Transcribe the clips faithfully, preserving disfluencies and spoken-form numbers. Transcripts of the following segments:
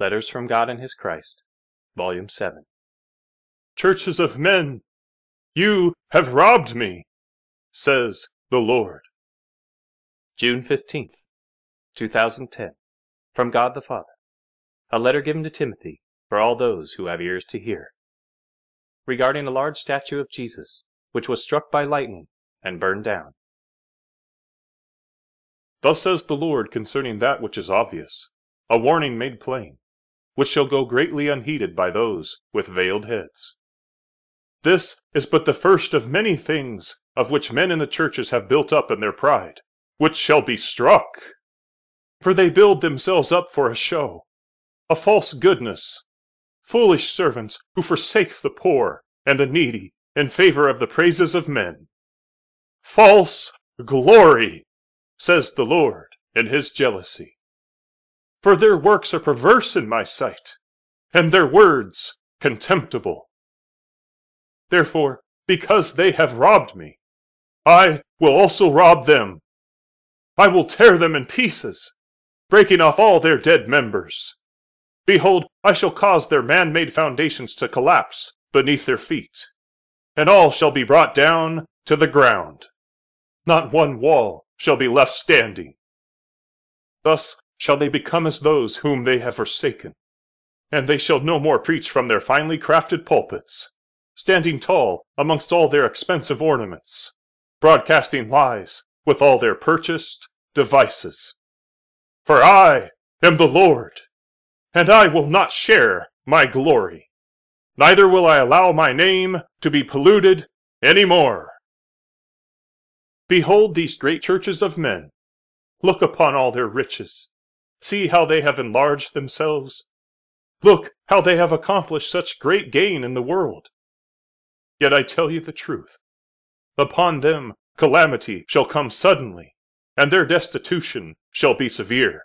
Letters from God and His Christ, Volume seven. Churches of men, you have robbed me, says the Lord. June fifteenth, two thousand ten, from God the Father. A letter given to Timothy for all those who have ears to hear. Regarding a large statue of Jesus, which was struck by lightning and burned down. Thus says the Lord concerning that which is obvious, a warning made plain, which shall go greatly unheeded by those with veiled heads. This is but the first of many things of which men in the churches have built up in their pride, which shall be struck. For they build themselves up for a show, a false goodness, foolish servants who forsake the poor and the needy in favor of the praises of men. False glory! Says the Lord in his jealousy. For their works are perverse in my sight, and their words contemptible. Therefore, because they have robbed me, I will also rob them. I will tear them in pieces, breaking off all their dead members. Behold, I shall cause their man-made foundations to collapse beneath their feet, and all shall be brought down to the ground. Not one wall shall be left standing. Thus shall they become as those whom they have forsaken, and they shall no more preach from their finely crafted pulpits, standing tall amongst all their expensive ornaments, broadcasting lies with all their purchased devices. For I am the Lord, and I will not share my glory, neither will I allow my name to be polluted any more. Behold these great churches of men, look upon all their riches, see how they have enlarged themselves, look how they have accomplished such great gain in the world. Yet I tell you the truth, upon them calamity shall come suddenly, and their destitution shall be severe,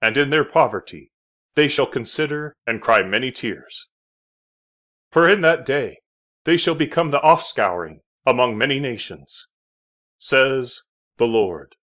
and in their poverty they shall consider and cry many tears. For in that day they shall become the offscouring among many nations, says the Lord.